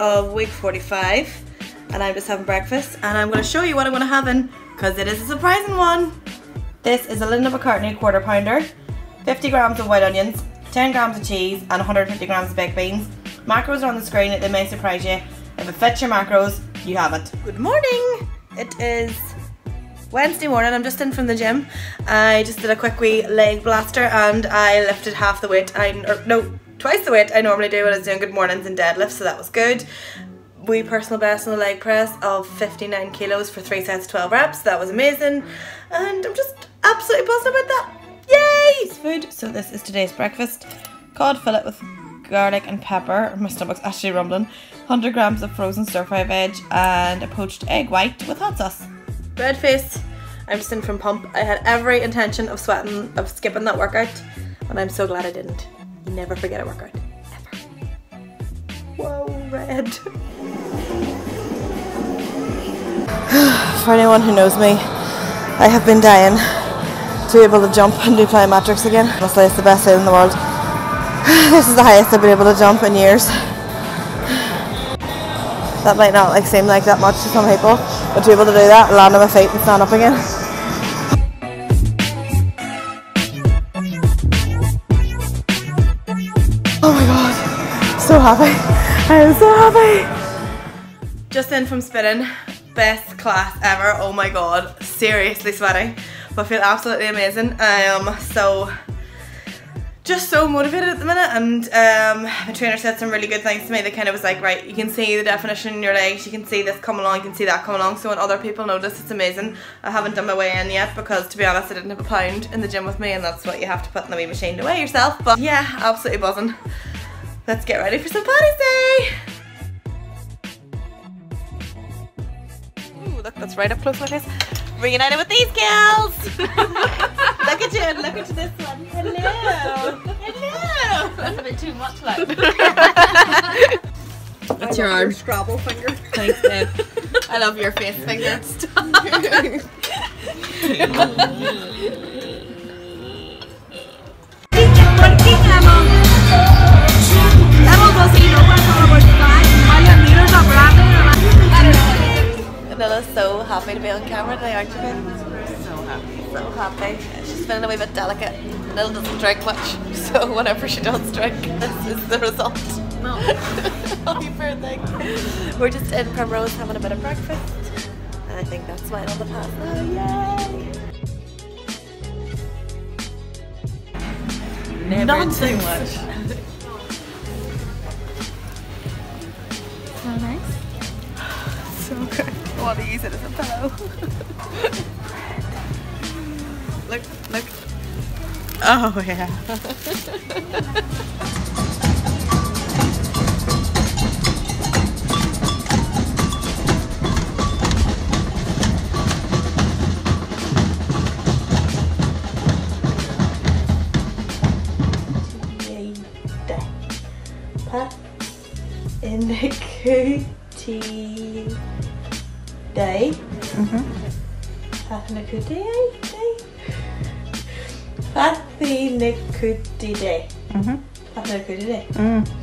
of week 45 and I'm just having breakfast, and I'm going to show you what I'm going to have in because it is a surprising one. This is a Linda McCartney quarter pounder, 50 grams of white onions, 10 grams of cheese and 150 grams of baked beans. Macros are on the screen, they may surprise you. If it fits your macros, you have it. Good morning! It is Wednesday morning, I'm just in from the gym. I just did a quick wee leg blaster and I lifted half the weight, twice the weight I normally do when I was doing good mornings and deadlifts, so that was good. We personal best on the leg press of 59 kilos for 3 sets of 12 reps, that was amazing. And I'm just absolutely buzzed about that. Yay! It's food, so this is today's breakfast. Cod fillet with garlic and pepper, my stomach's actually rumbling, 100 grams of frozen stir-fry veg and a poached egg white with hot sauce. Red face, I'm just in from pump. I had every intention of sweating, of skipping that workout, and I'm so glad I didn't. You never forget a workout, ever. Whoa, red. For anyone who knows me, I have been dying to be able to jump and do plyometrics again. Honestly, it's the best thing in the world. This is the highest I've been able to jump in years. That might not seem like that much to some people, but to be able to do that, land on my feet and stand up again. Oh my god, so happy. I am so happy. Just in from spinning, best class ever. Oh my god, seriously sweating, but I feel absolutely amazing. I am so, just so motivated at the minute, and my trainer said some really good things to me. They kind of was like, right, you can see the definition in your legs, you can see this coming along, you can see that coming along, so when other people notice, it's amazing. I haven't done my weigh in yet because, to be honest, I didn't have a pound in the gym with me, and that's what you have to put in the wee machine to weigh yourself. But yeah, absolutely buzzing. Let's get ready for some Paddy's Day! Ooh, look, that's right up close like this. Reunited with these girls! Look at you, and look at this one. Hello! Hello! That's a bit too much like. That's your arm. Your Scrabble finger. Thanks, babe. I love your face finger. Stop. Lilla's so happy to be on camera today, aren't you, babe? So happy. So happy. She's feeling a wee bit delicate. Lilla doesn't drink much, so whenever she does drink, this is the result. No. Happy birthday. We're just in Primrose having a bit of breakfast, and I think that's mine on the path. Oh, yay! Not too much. So nice. So good. I want to use it as a pillow. Look, look. Oh, yeah. Pat in the cootie. Day. Happy Nakuti Day.